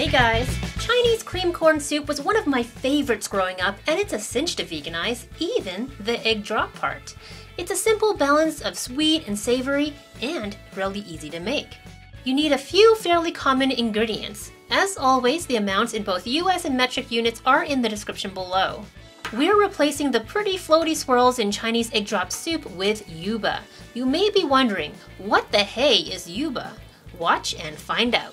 Hey guys! Chinese cream corn soup was one of my favorites growing up, and it's a cinch to veganize, even the egg drop part. It's a simple balance of sweet and savory, and really easy to make. You need a few fairly common ingredients. As always, the amounts in both US and metric units are in the description below. We're replacing the pretty floaty swirls in Chinese egg drop soup with yuba. You may be wondering, what the hey is yuba? Watch and find out.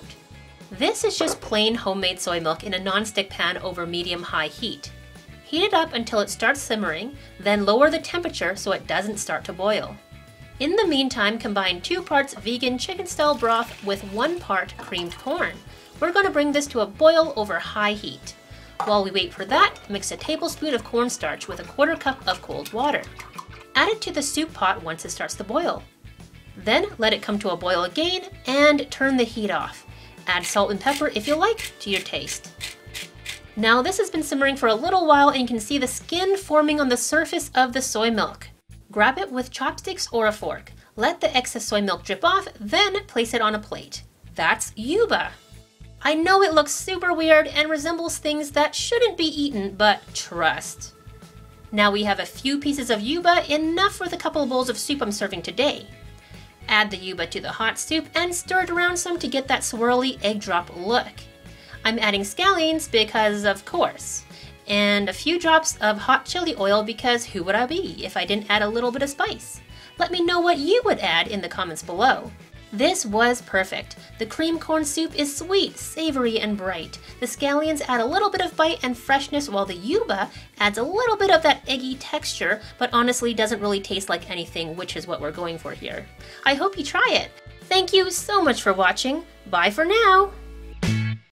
This is just plain homemade soy milk in a non-stick pan over medium-high heat. Heat it up until it starts simmering, then lower the temperature so it doesn't start to boil. In the meantime, combine 2 parts vegan chicken-style broth with 1 part creamed corn. We're going to bring this to a boil over high heat. While we wait for that, mix a tablespoon of cornstarch with 1/4 cup of cold water. Add it to the soup pot once it starts to boil. Then let it come to a boil again and turn the heat off. Add salt and pepper, if you like, to your taste. Now this has been simmering for a little while and you can see the skin forming on the surface of the soy milk. Grab it with chopsticks or a fork. Let the excess soy milk drip off, then place it on a plate. That's yuba! I know it looks super weird and resembles things that shouldn't be eaten, but trust. Now we have a few pieces of yuba, enough for the couple of bowls of soup I'm serving today. Add the yuba to the hot soup and stir it around some to get that swirly egg drop look. I'm adding scallions because of course, and a few drops of hot chili oil because who would I be if I didn't add a little bit of spice? Let me know what you would add in the comments below. This was perfect. The cream corn soup is sweet, savory, and bright. The scallions add a little bit of bite and freshness while the yuba adds a little bit of that eggy texture, but honestly doesn't really taste like anything, which is what we're going for here. I hope you try it. Thank you so much for watching. Bye for now.